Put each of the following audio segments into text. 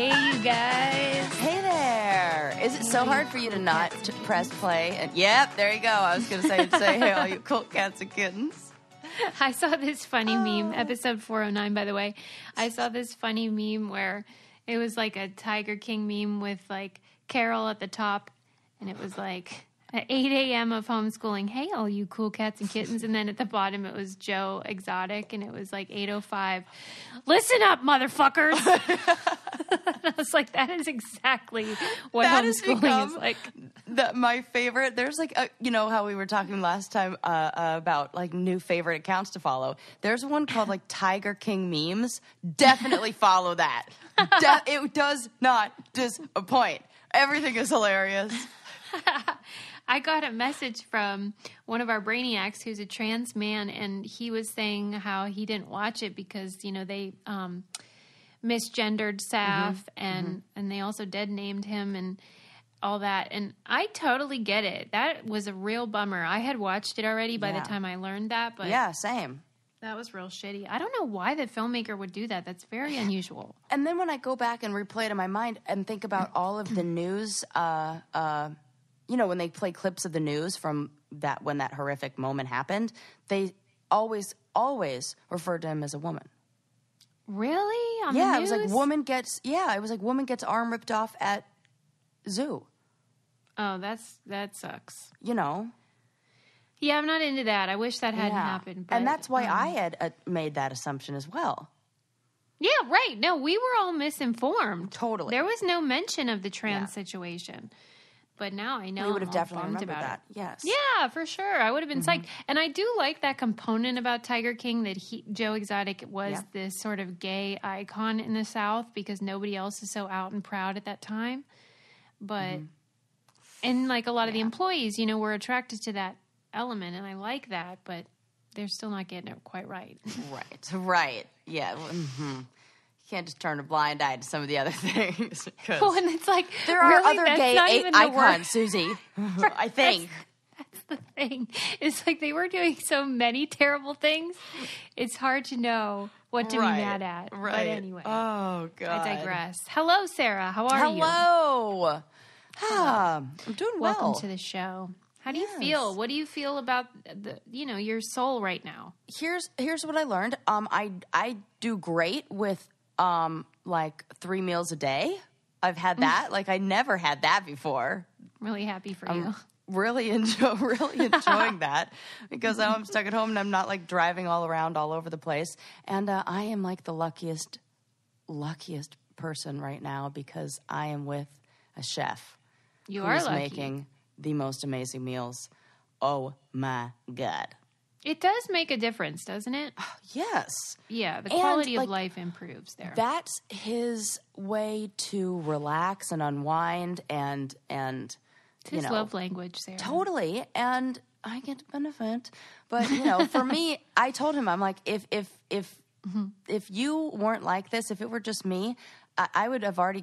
Hey, you guys. Hey there. Is it so hard for you to not to press play? And, yep, there you go. I was going to say, hey, all you cool cats and kittens. I saw this funny meme, episode 409, by the way. I saw this funny meme where it was like a Tiger King meme with like Carol at the top. And it was like at 8 a.m. of homeschooling, hey, all you cool cats and kittens. And then at the bottom, it was Joe Exotic, and it was like 8:05. Listen up, motherfuckers. I was like, that is exactly what that homeschooling is like. My favorite. There's like, you know how we were talking last time about like new favorite accounts to follow. There's one called like Tiger King Memes. Definitely follow that. It does not disappoint. Everything is hilarious. I got a message from one of our brainiacs who's a trans man, and he was saying how he didn't watch it because, you know, they misgendered Saf and they also dead named him and all that. And I totally get it. That was a real bummer. I had watched it already by the time I learned that. But yeah, same. That was real shitty. I don't know why the filmmaker would do that. That's very unusual. And then when I go back and replay it in my mind and think about all of the news, you know, when they play clips of the news from that when that horrific moment happened, they always referred to him as a woman. Really? On the news? It was like woman gets arm ripped off at zoo. Oh, that sucks. You know. Yeah, I'm not into that. I wish that hadn't happened. But, and that's why I had made that assumption as well. Yeah, right. No, we were all misinformed. Totally. There was no mention of the trans situation. But now I know. We would have definitely remembered that. Yes. Yeah, for sure. I would have been psyched. And I do like that component about Tiger King that Joe Exotic was this sort of gay icon in the South because nobody else is so out and proud at that time. But, and like a lot of the employees, you know, were attracted to that element, and I like that, but they're still not getting it quite right. Right. Yeah. You can't just turn a blind eye to some of the other things. Well, and it's like there are really, other gay icons, Susie. I think that's the thing. It's like they were doing so many terrible things. It's hard to know what to be mad at. Right. But anyway. Oh God. I digress. Hello, Sarah. How are you? Hello. I'm doing well. Welcome to the show. How do you feel? What do you feel about your soul right now? Here's what I learned. I do great with like 3 meals a day. I've had that. Like I never had that before. Really happy for you. Really enjoying that because now I'm stuck at home and I'm not like driving all over the place. And I am like the luckiest person right now because I am with a chef. You are lucky. Making the most amazing meals. Oh my God. It does make a difference, doesn't it? Yes. Yeah, the quality of life improves there. That's his way to relax and unwind and it's his love language, Sarah. Totally. And I get to benefit. But, you know, for me, I told him, I'm like, if you weren't like this, if it were just me, I would have already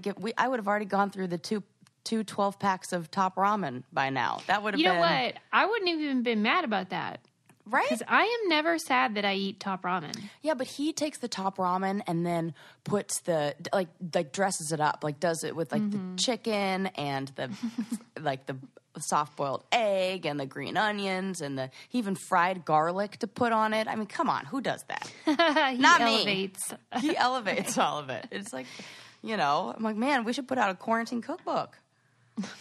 gone through the two 12-packs of top ramen by now. That would have been... You know what? I wouldn't have even been mad about that. Right? Because I am never sad that I eat top ramen. Yeah, but he takes the top ramen and then puts the... Like dresses it up. Like does it with like the chicken and the... like the soft-boiled egg and the green onions and the... He even fried garlic to put on it. I mean, come on. Who does that? Not elevates. Me. He elevates all of it. It's like, you know... I'm like, man, we should put out a quarantine cookbook.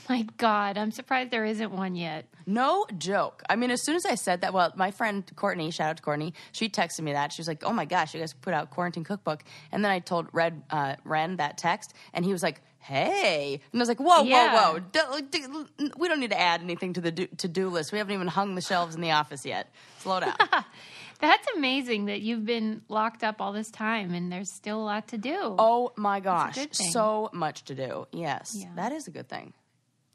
My God, I'm surprised there isn't one yet. No joke. I mean, as soon as I said that, well, my friend Courtney, shout out to Courtney, she texted me that. She was like, oh my gosh, you guys put out Quarantine Cookbook. And then I told Ren that text, and he was like, hey. And I was like, whoa. We don't need to add anything to the to-do list. We haven't even hung the shelves in the office yet. Slow down. That's amazing that you've been locked up all this time and there's still a lot to do. Oh my gosh. So much to do. Yes. Yeah. That is a good thing.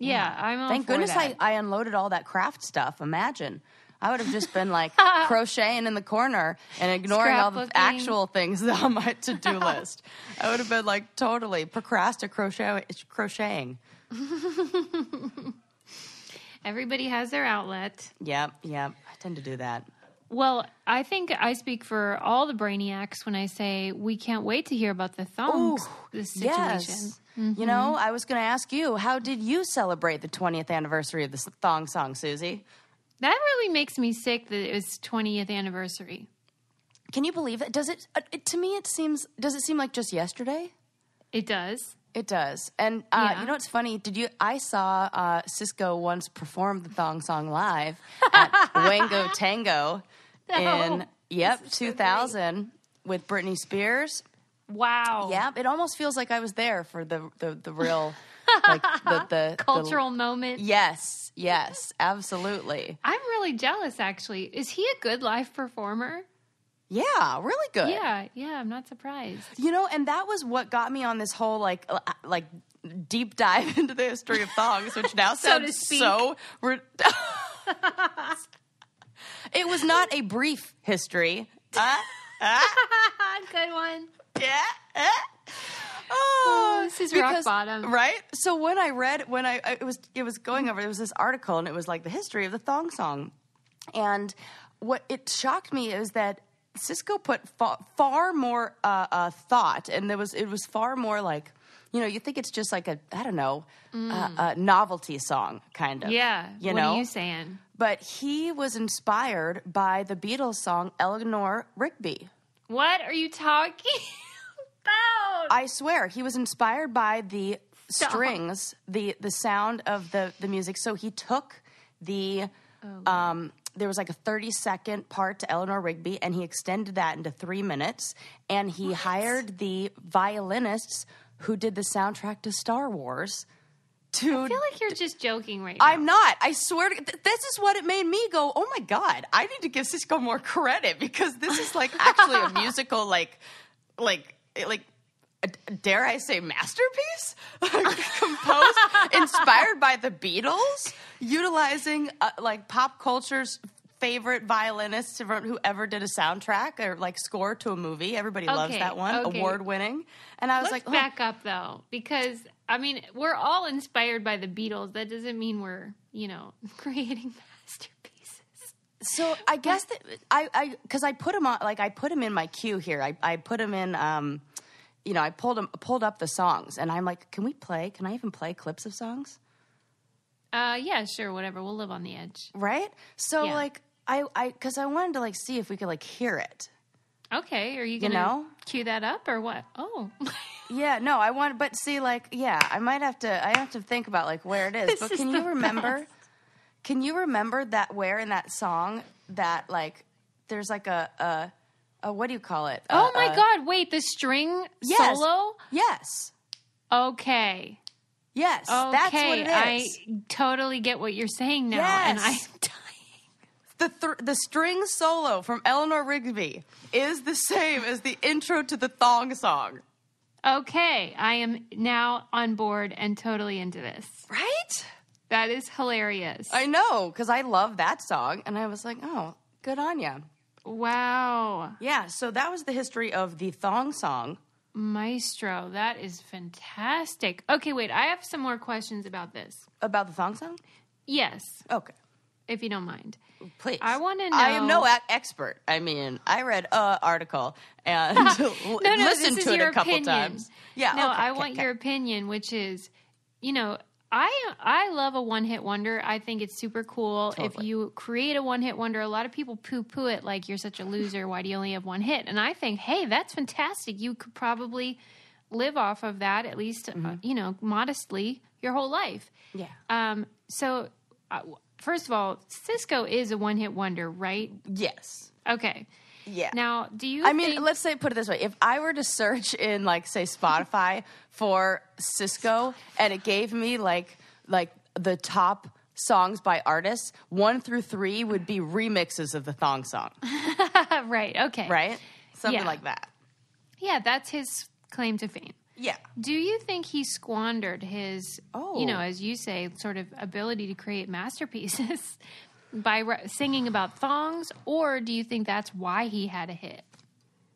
Yeah, I'm all Thank for goodness that. I unloaded all that craft stuff. Imagine. I would have just been like crocheting in the corner and ignoring all the actual things on my to-do list. I would have been like totally crocheting. Everybody has their outlet. Yep. I tend to do that. Well, I think I speak for all the brainiacs when I say we can't wait to hear about the thongs, this situation. Yes. Mm-hmm. You know, I was going to ask you, how did you celebrate the 20th anniversary of the thong song, Susie? That really makes me sick that it was 20th anniversary. Can you believe that? Does it, to me, it seems, does it seem like just yesterday? It does. It does. And yeah. You know what's funny? I saw Sisqo once perform the thong song live at Wango Tango in 2000 with Britney Spears. Wow. Yep. It almost feels like I was there for the real like the cultural moment. Yes. Yes. Absolutely. I'm really jealous actually. Is he a good live performer? Yeah, really good. Yeah, I'm not surprised. You know, and that was what got me on this whole like deep dive into the history of thongs, which now sounds so. It was not a brief history. Good one. Yeah. Oh, this is rock bottom, right? So it was this article, and it was like the history of the thong song, and what it shocked me is that Sisqo put far more thought, and it was far more like, you know, you think it's just like a novelty song kind of. Yeah, what are you saying? But he was inspired by the Beatles song Eleanor Rigby. What are you talking about? I swear, he was inspired by the strings, the sound of the music. So he took the there was like a 30-second part to Eleanor Rigby, and he extended that into 3 minutes. And he hired the violinists who did the soundtrack to Star Wars. I feel like you're just joking right now. I'm not. I swear to God, this is what it made me go, oh, my God, I need to give Sisqo more credit because this is like actually a musical, like dare I say masterpiece? Composed, inspired by the Beatles, utilizing like pop culture's favorite violinists who ever did a soundtrack or like score to a movie. Everybody loves that one, award-winning. And I was like, back up though, because I mean, we're all inspired by the Beatles. That doesn't mean we're, you know, creating masterpieces. So I guess that because I put him on, like I put him in my queue here. I put him in. You know, I pulled up the songs, and I'm like, can I even play clips of songs? Yeah, sure, whatever. We'll live on the edge. Right? So, yeah. Because I wanted to, like, see if we could, like, hear it. Okay, are you going to cue that up or what? Oh. Yeah, no, I might have to, think about, like, where it is. But can you remember that where in that song that, like, there's, like, a what do you call it? Oh my God! Wait, the string solo. Yes. Okay. Yes. Okay. That's what it is. I totally get what you're saying now, and I'm dying. The string solo from Eleanor Rigby is the same as the intro to the thong song. Okay, I am now on board and totally into this. Right? That is hilarious. I know, because I love that song, and I was like, oh, good on ya. Wow. Yeah, so that was the history of the thong song. Maestro, that is fantastic. Okay, wait, I have some more questions about this. About the thong song? Yes. Okay. If you don't mind. Please. I want to know. I am no expert. I mean, I read an article and listened to it a couple times. Yeah. No, I want your opinion, which is, you know, I love a one-hit wonder. I think it's super cool. Totally. If you create a one-hit wonder, a lot of people poo-poo it like you're such a loser. Why do you only have one hit? And I think, hey, that's fantastic. You could probably live off of that at least, you know, modestly your whole life. Yeah. So first of all, Sisqo is a one-hit wonder, right? Yes. Okay. Yeah. Now, let's say, put it this way. If I were to search in, like, say, Spotify for Sisqo, and it gave me, like the top songs by artists, 1 through 3 would be remixes of the thong song. Right. Okay. Right? Something like that. Yeah, that's his claim to fame. Yeah. Do you think he squandered his, you know, as you say, sort of ability to create masterpieces by singing about thongs, or do you think that's why he had a hit?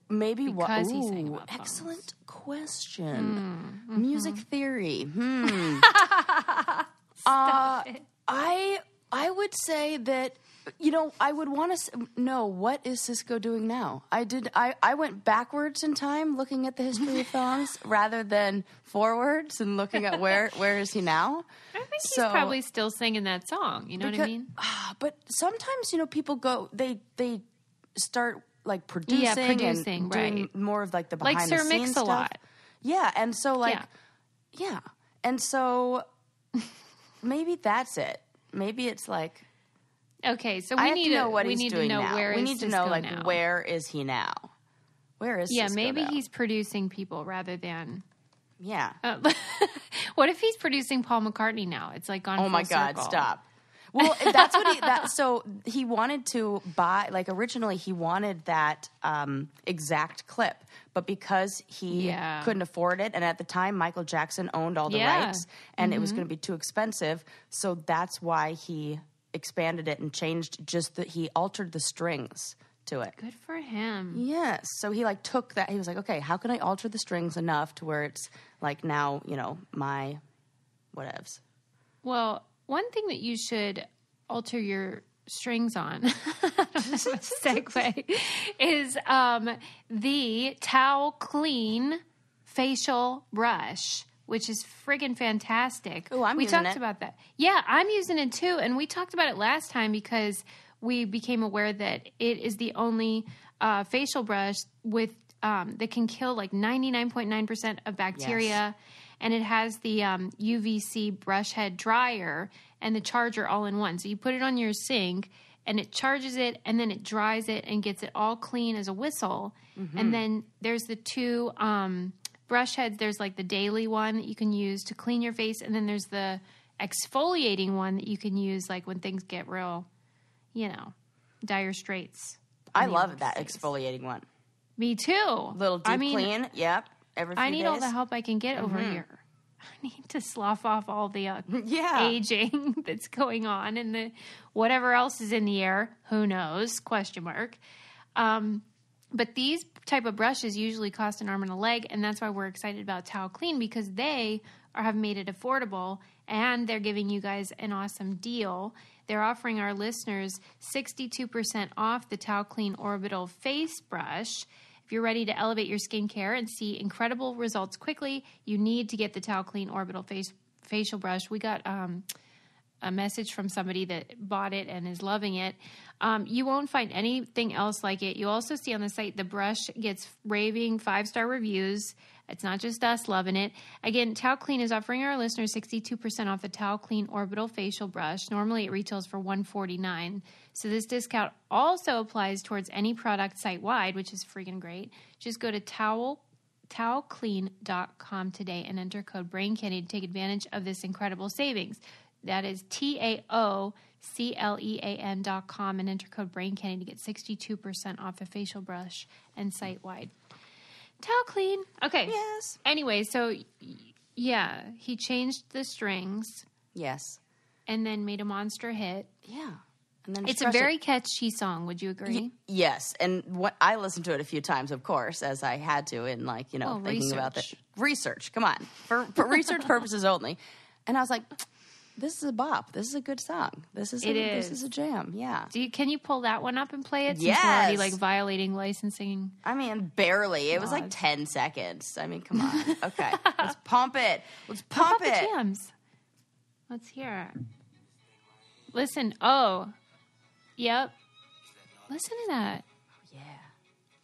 Maybe because he sang about thongs. Excellent question. Music theory. Stop it. I would say that You know, I would want to know, what is Sisqo doing now? I went backwards in time looking at the history of thongs rather than forwards and looking at where is he now. I think he's probably still singing that song. You know what I mean? But sometimes, you know, people go, they start like producing and doing more of like the behind the scenes stuff. Like Sir Mix-a-Lot. Yeah. And so like, yeah. And so maybe that's it. Maybe it's like, okay, so we need to know what he's doing now. We need to know, like, where is he now? Where is Sisqo? Yeah, maybe he's producing people rather than... Yeah. What if he's producing Paul McCartney now? It's like gone full circle. Oh, my God, stop. Well, that's what he... So he wanted to buy... Like, originally, he wanted that exact clip. But because he couldn't afford it, and at the time, Michael Jackson owned all the rights, and it was going to be too expensive, so that's why he... expanded it and changed just that he altered the strings to it. Good for him. Yes. So he like took that. He was like, okay, how can I alter the strings enough to where it's like now, you know, my whatevs. Well, one thing that you should alter your strings on segue is the Towel Clean Facial Brush, which is friggin' fantastic. Oh, I'm using it. We talked about that. Yeah, I'm using it too. And we talked about it last time because we became aware that it is the only facial brush with that can kill like 99.9% of bacteria. Yes. And it has the UVC brush head dryer and the charger all in one. So you put it on your sink and it charges it and then it dries it and gets it all clean as a whistle. Mm-hmm. And then there's the two... brush heads, there's like the daily one that you can use to clean your face, and then there's the exfoliating one that you can use like when things get real, you know, dire straits. I love that exfoliating one. Me too. Little deep clean. Yep. Every few days. I need all the help I can get over here. I need to slough off all the aging that's going on and the whatever else is in the air. Who knows? Question mark. But these type of brushes usually cost an arm and a leg, and that's why we're excited about Towel Clean, because they have made it affordable, and they're giving you guys an awesome deal. They're offering our listeners 62% off the Towel Clean Orbital Face Brush. If you're ready to elevate your skincare and see incredible results quickly, you need to get the Towel Clean Orbital Facial Brush. We got... a message from somebody that bought it and is loving it. You won't find anything else like it. You also see on the site the brush gets raving 5-star reviews. It's not just us loving it. Again, Towel Clean is offering our listeners 62% off the Towel Clean Orbital Facial Brush. Normally it retails for $149. So this discount also applies towards any product site-wide, which is freaking great. Just go to towelclean.com today and enter code BRAINCANDY to take advantage of this incredible savings. That is TAOCLEAN.com and enter code BRAINCANDY to get 62% off a facial brush and site-wide. Towel Clean. Okay. Yes. Anyway, so, yeah, he changed the strings. Yes. And then made a monster hit. Yeah. And then it's a very catchy song. Would you agree? Yes. And what I listened to it a few times, of course, as I had to in, like, you know, thinking about the research. Come on. For research purposes only. And I was like... This is a bop. This is a good song. This is a jam. Yeah. Can you pull that one up and play it? Yes. Since you're already like violating licensing. I mean, barely. It was like 10 seconds. I mean, come on. Okay. Let's pump it. Let's pump it. The jams. Let's hear it. Listen. Oh. Yep. Listen to that. Oh, yeah.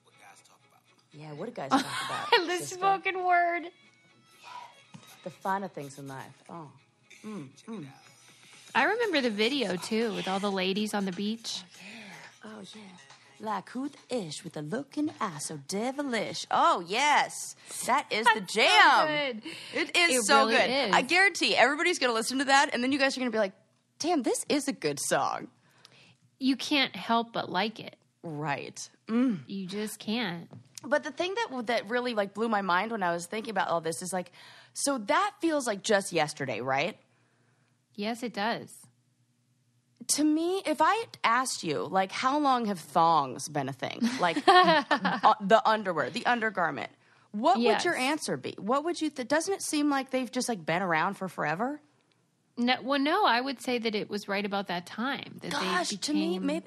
What guys talk about? Yeah. What do guys talk about? The spoken word. The finer things in life. Oh. I remember the video too, with all the ladies on the beach. Oh yeah. Like who the ish with the look in the eye so devilish. Oh yes, that is the jam. So it is so really good. Is. I guarantee everybody's gonna listen to that, and then you guys are gonna be like, "Damn, this is a good song." You can't help but like it, right? You just can't. But the thing that really like blew my mind when I was thinking about all this is like, so that feels like just yesterday, right? Yes, it does. To me, if I asked you, like, how long have thongs been a thing? Like, the underwear, the undergarment. What would your answer be? What would you... Doesn't it seem like they've just, like, been around for forever? No, well, no, I would say that it was right about that time. That gosh, they became, to me,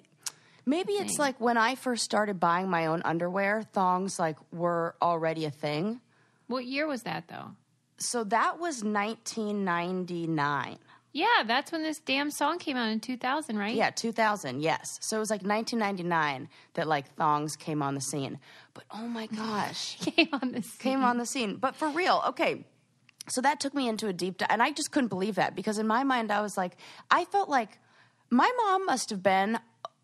maybe it's like when I first started buying my own underwear, thongs like were already a thing. What year was that, though? So that was 1999. Yeah, that's when this damn song came out in 2000, right? Yeah, 2000, yes. So it was like 1999 that like thongs came on the scene. But oh my gosh. Came on the scene. Came on the scene. But for real, okay. So that took me into a deep dive, and I just couldn't believe that because in my mind I was like, I felt like my mom must have been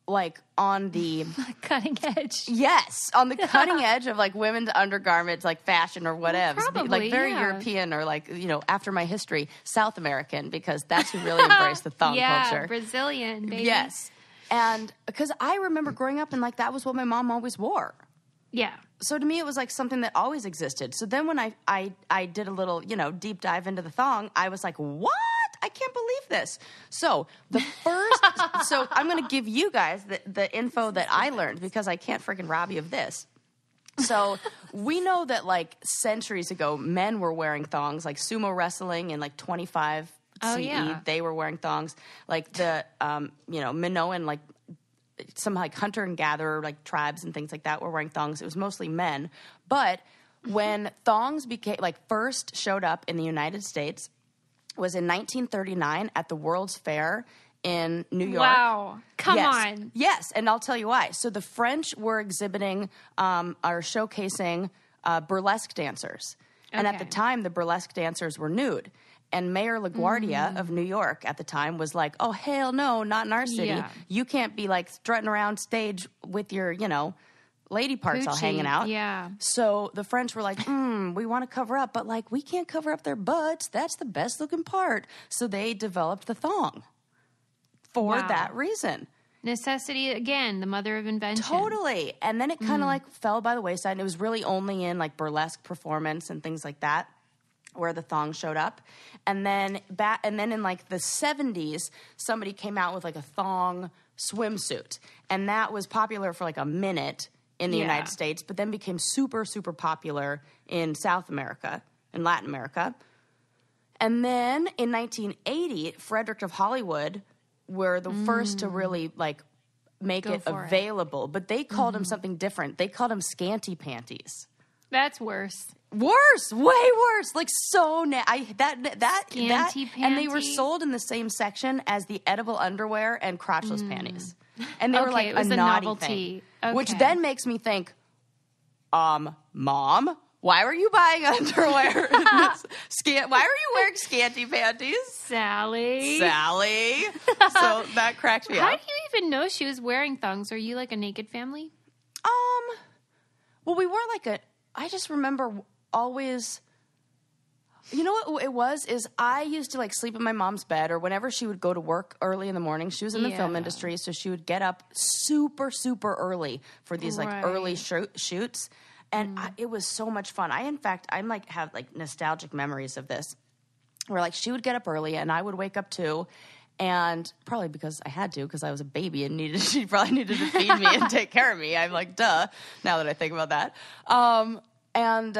like on the cutting edge. Yes, on the cutting edge of like women's undergarments, like fashion or whatevs. Probably, like very European or like, you know, after my history, South American, because that's who really embraced the thong culture. Brazilian, baby. Yes. And because I remember growing up and like that was what my mom always wore. Yeah. So to me, it was like something that always existed. So then when I did a little, you know, deep dive into the thong, I was like, what? I can't believe this. So the first, so I'm going to give you guys the info that I learned because I can't freaking rob you of this. So we know that like centuries ago, men were wearing thongs, like sumo wrestling in like 25 CE, they were wearing thongs. Like the, you know, Minoan, like, some like hunter and gatherer like tribes and things like that were wearing thongs. It was mostly men, but when thongs became like first showed up in the United States was in 1939 at the World's Fair in New York. Wow. Come on. Yes. And I'll tell you why. So the French were exhibiting, or showcasing, burlesque dancers. Okay. And at the time the burlesque dancers were nude. And Mayor LaGuardia of New York at the time was like, oh, hell no, not in our city. Yeah. You can't be like strutting around stage with your, you know, lady parts all hanging out. Yeah. So the French were like, we want to cover up, but like we can't cover up their butts. That's the best looking part. So they developed the thong for that reason. Necessity, again, the mother of invention. Totally. And then it kind of like fell by the wayside and it was really only in like burlesque performance and things like that where the thong showed up. And then in like the 70s, somebody came out with like a thong swimsuit. And that was popular for like a minute in the United States, but then became super, super popular in South America and Latin America. And then in 1980, Frederick of Hollywood were the first to really like make it available. But they called them something different. They called them scanty panties. That's worse. Worse, way worse. Like so that and they were sold in the same section as the edible underwear and crotchless panties. And they were like a novelty thing. Okay. Which then makes me think, Mom, why were you buying underwear? Why were you wearing scanty panties? Sally. So that cracked me up. How do you even know she was wearing thongs? Are you like a naked family? Well, we were like I just remember always, you know what it was, is I used to like sleep in my mom's bed or whenever she would go to work early in the morning. She was in the film industry, so she would get up super, super early for these like early shoots. And it was so much fun. In fact, I like have like nostalgic memories of this where like she would get up early and I would wake up too. And probably because I had to, because I was a baby and she probably needed to feed me and take care of me. I'm like, duh, now that I think about that. And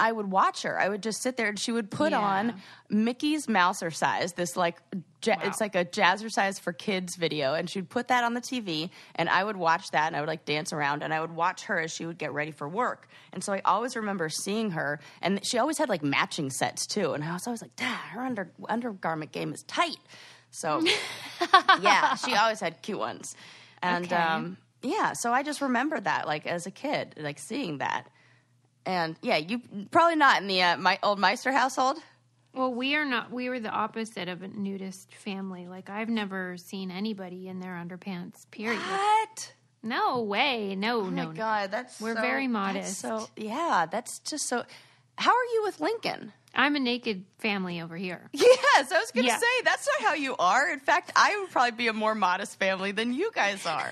I would watch her. I would just sit there and she would put on Mickey's Mousercise, this like, it's like a Jazzercise for kids video. And she'd put that on the TV and I would watch that and I would like dance around and I would watch her as she would get ready for work. And so I always remember seeing her and she always had like matching sets too. And I was always like, her undergarment game is tight. So, yeah, she always had cute ones. And, so I just remember that, like, as a kid, like, seeing that. And, yeah, you probably not in the my old Meister household. Well, we are not. We were the opposite of a nudist family. Like, I've never seen anybody in their underpants, period. What? No way. No. Oh, my God. We're very modest. That's just so. How are you with Lincoln? I'm a naked family over here. Yes, I was going to say, that's not how you are. In fact, I would probably be a more modest family than you guys are.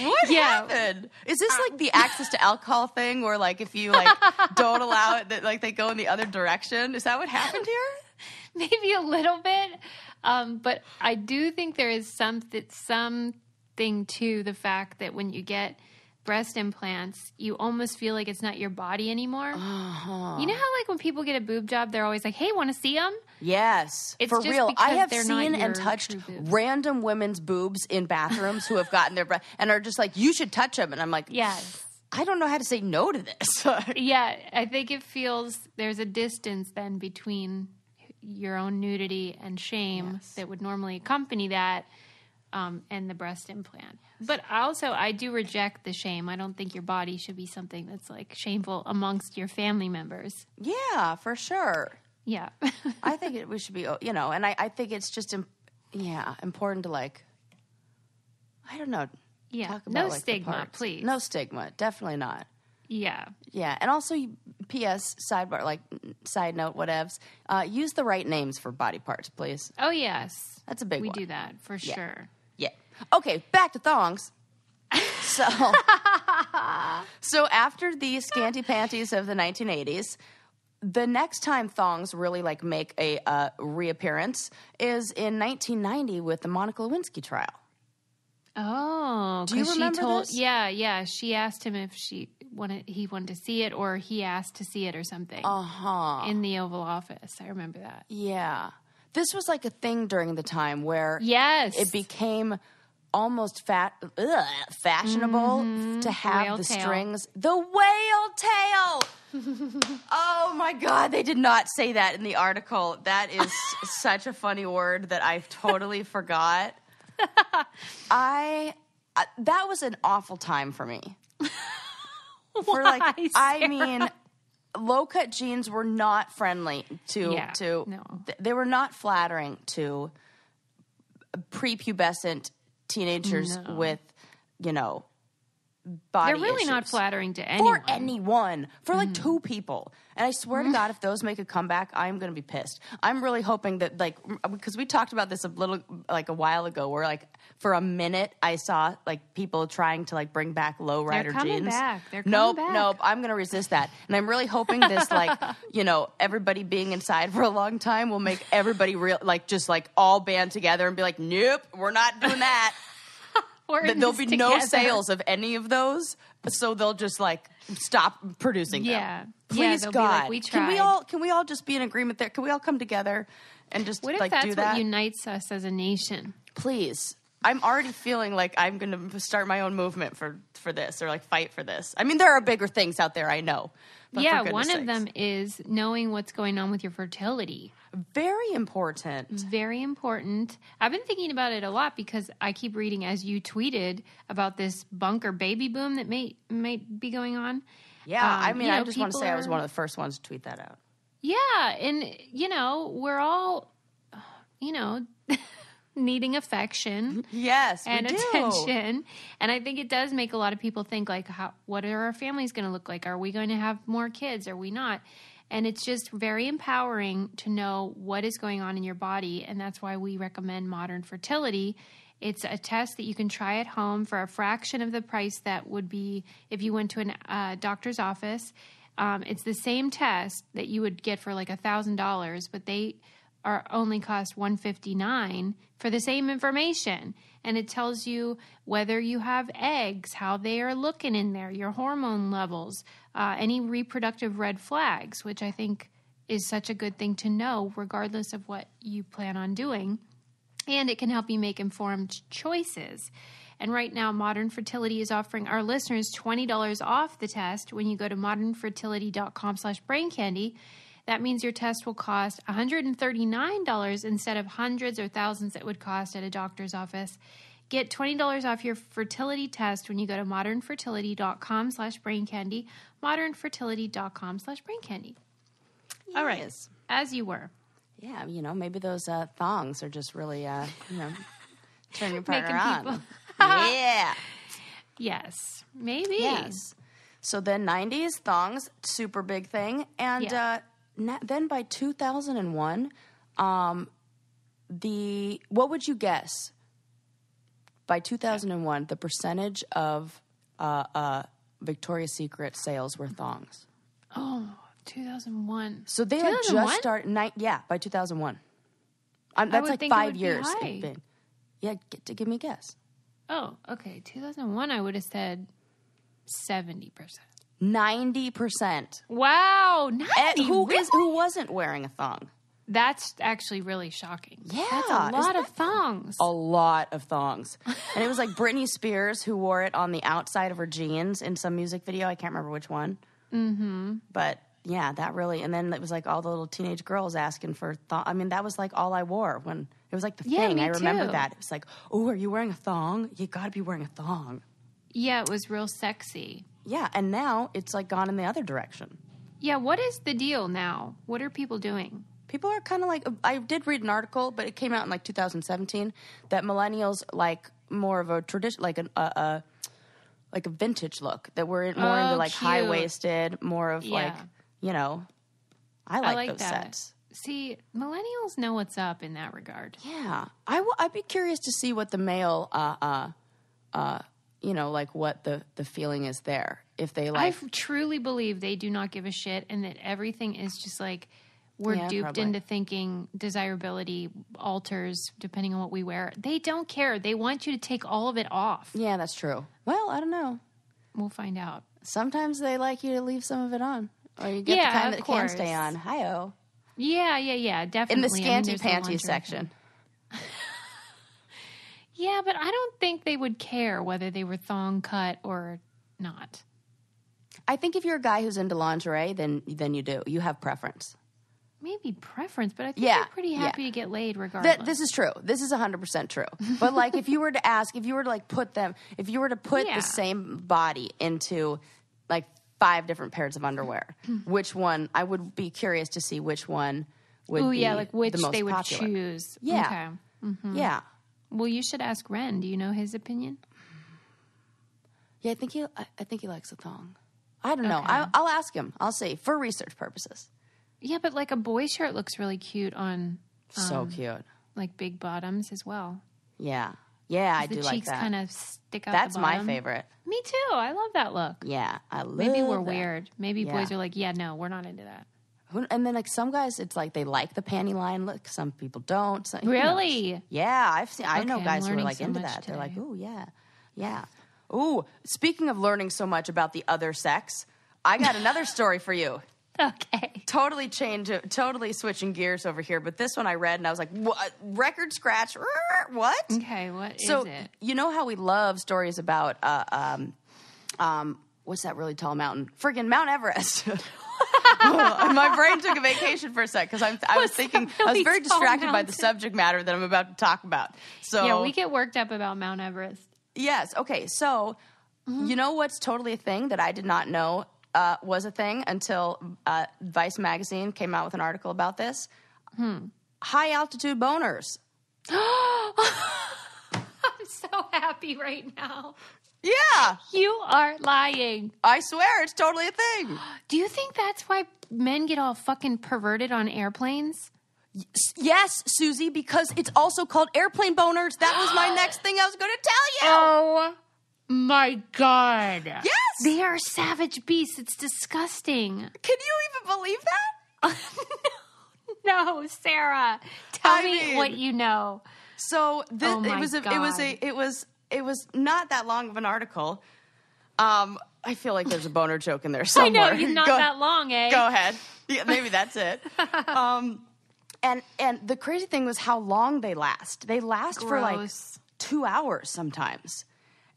What happened? Is this like the access to alcohol thing where like if you like don't allow it, that like they go in the other direction? Is that what happened here? Maybe a little bit. But I do think there is something to the fact that when you get breast implants, you almost feel like it's not your body anymore. Uh-huh. You know how like when people get a boob job, they're always like, hey, want to see them? Yes. It's for just real. I have seen and touched random women's boobs in bathrooms who have gotten their breast and are just like, you should touch them. And I'm like, yes. I don't know how to say no to this. Yeah, I think it feels there's a distance then between your own nudity and shame yes. that would normally accompany that and the breast implant. Yes. But also, I do reject the shame. I don't think your body should be something that's like shameful amongst your family members. Yeah, for sure. Yeah. I think we should be, you know, and I think it's just, important to like, I don't know. Yeah, talk about, no like, stigma, please. No stigma, definitely not. Yeah. Yeah, and also, P.S., sidebar, like, side note, whatevs, use the right names for body parts, please. Oh, yes. That's a big one. We do that, for sure. Yeah. Okay, back to thongs. So after the scanty panties of the 1980s, the next time thongs really, like, make a reappearance is in 1990 with the Monica Lewinsky trial. Oh, do you remember this? Yeah. She asked him if he wanted to see it, or he asked to see it, or something. Uh huh. In the Oval Office, I remember that. Yeah, this was like a thing during the time where it became almost fashionable to have whale the tail. Strings. The whale tail. Oh my God, they did not say that in the article. That is such a funny word that I've totally forgot. That was an awful time for me. Why, Sarah? I mean, low-cut jeans were not friendly they were not flattering to prepubescent teenagers with, you know, body issues. They're really not flattering to anyone. For anyone. For like two people. And I swear to God, if those make a comeback, I'm going to be pissed. I'm really hoping that like, because we talked about this a while ago where like for a minute I saw like people trying to like bring back low rider jeans. They're coming back. Nope. I'm going to resist that. And I'm really hoping this like, you know, everybody being inside for a long time will make everybody real, like just like all band together and be like, nope, we're not doing that. There'll be no sales of any of those, so they'll just like stop producing them. Please, God, be like, we tried. Can we all just be in agreement there? Can we all come together and just like do that? What if that's what unites us as a nation? Please, I'm already feeling like I'm going to start my own movement for this or like fight for this. I mean, there are bigger things out there, I know. But yeah, one of them is knowing what's going on with your fertility. Very important. Very important. I've been thinking about it a lot because I keep reading, as you tweeted, about this bunker baby boom that might be going on. Yeah, I mean, I just want to say I was one of the first ones to tweet that out. Yeah, and, you know, we're all, you know, needing affection. Yes, and we do. Attention. And I think it does make a lot of people think, like, what are our families going to look like? Are we going to have more kids? Are we not? And it's just very empowering to know what is going on in your body, and that's why we recommend Modern Fertility. It's a test that you can try at home for a fraction of the price that would be if you went to a doctor's office. It's the same test that you would get for like $1,000, but they are only cost $159 for the same information. And it tells you whether you have eggs, how they are looking in there, your hormone levels, any reproductive red flags, which I think is such a good thing to know regardless of what you plan on doing. And it can help you make informed choices. And right now, Modern Fertility is offering our listeners $20 off the test when you go to modernfertility.com/braincandy. That means your test will cost $139 instead of hundreds or thousands it would cost at a doctor's office. Get $20 off your fertility test when you go to modernfertility.com/braincandy, modernfertility.com/braincandy. Yes. All right, as you were. Yeah, you know, maybe those thongs are just really, you know, turning your partner on. Yeah. Yes, maybe. Yes. So then 90s, thongs, super big thing. And then by 2001, what would you guess? By 2001, the percentage of Victoria's Secret sales were thongs. Oh, 2001. So they like just started. By 2001. That's like 5 years. Yeah, give me a guess. Oh, okay. 2001. I would have said 70%. 90%. Wow, 90%. Who wasn't wearing a thong? That's actually really shocking. Yeah. That's a lot of thongs. A lot of thongs. And it was like Britney Spears who wore it on the outside of her jeans in some music video. I can't remember which one. Mm-hmm. But yeah, that really, and then it was like all the little teenage girls asking for thong. I mean, that was like all I wore when, it was like the thing. I remember that. It was like, oh, are you wearing a thong? You gotta be wearing a thong. Yeah, it was real sexy. Yeah, and now it's like gone in the other direction. Yeah, what is the deal now? What are people doing? People are kind of like, I did read an article, but it came out in like 2017, that millennials like more of a tradition, like a vintage look, that we're more into like high-waisted, more of like, you know, I like those sets. See, millennials know what's up in that regard. Yeah. I'd be curious to see what the male, you know, like what the feeling is there. If they like. I truly believe they do not give a shit and that everything is just like, we're duped into thinking desirability alters depending on what we wear. They don't care. They want you to take all of it off. Yeah, that's true. Well, I don't know. We'll find out. Sometimes they like you to leave some of it on. Or you get the kind that can stay on. Hi-oh. Yeah, definitely. In the scanty panty section. Yeah, but I don't think they would care whether they were thong cut or not. I think if you're a guy who's into lingerie, then you do. You have preference. Maybe preference, but I think you're pretty happy to get laid regardless. This is true. This is 100% true. But like if you were to ask, if you were to like put them, if you were to put the same body into like 5 different pairs of underwear, which one, I would be curious to see which one would be like which the most they would popular. Choose. Yeah. Okay. Mm-hmm. Yeah. Well, you should ask Ren. Do you know his opinion? Yeah, I think he likes a thong. I don't know. I'll ask him. I'll see for research purposes. Yeah, but like a boy shirt looks really cute on so cute. Like big bottoms as well. Yeah. Yeah, I do like that. The cheeks kind of stick out. That's my favorite. Me too. I love that look. Yeah, I love that. Maybe we're weird. Maybe boys are like, yeah, no, we're not into that. And then like some guys, it's like they like the panty line look. Some people don't. Really? Yeah, I've seen. I know guys who are like into that. They're like, ooh, yeah, yeah. Ooh, speaking of learning so much about the other sex, I got another story for you. Okay. Totally switching gears over here. But this one I read and I was like, what? Record scratch? What? Okay, what is it? You know how we love stories about, what's that really tall mountain? Friggin' Mount Everest. My brain took a vacation for a sec because I was very distracted by the subject matter that I'm about to talk about. So yeah, we get worked up about Mount Everest. Yes. Okay. So you know what's totally a thing that I did not know was a thing until Vice Magazine came out with an article about this. High altitude boners. I'm so happy right now. Yeah. You are lying. I swear it's totally a thing. Do you think that's why men get all fucking perverted on airplanes? Yes, Susie, because it's also called airplane boners. That was my next thing I was going to tell you. Oh. My God. Yes. They are savage beasts. It's disgusting. Can you even believe that? No, Sarah. Tell me what you know. So it was not that long of an article. I feel like there's a boner joke in there somewhere. I know, you're not that long, eh? Go ahead. Yeah, maybe that's it. And the crazy thing was how long they last. They last for like 2 hours sometimes.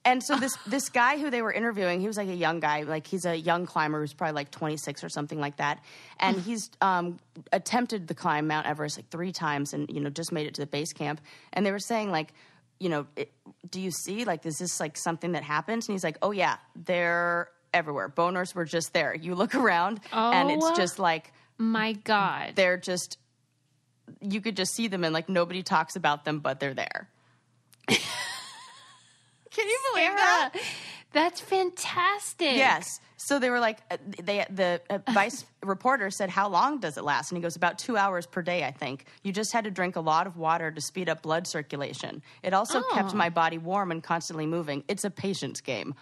And so this guy who they were interviewing, he was like a young guy, like he's a young climber who's probably like 26 or something like that. And he's attempted the climb Mount Everest like 3 times and, you know, just made it to the base camp. And they were saying like, you know, do you see like, is this like something that happens? And he's like, oh yeah, they're everywhere. Boners were just there. You look around and it's just like, my God, they're just, you could just see them and like nobody talks about them, but they're there. Can you believe that? That's fantastic. Yes. So they were like, the Vice reporter said, how long does it last? And he goes, about 2 hours per day, I think. You just had to drink a lot of water to speed up blood circulation. It also kept my body warm and constantly moving. It's a patience game.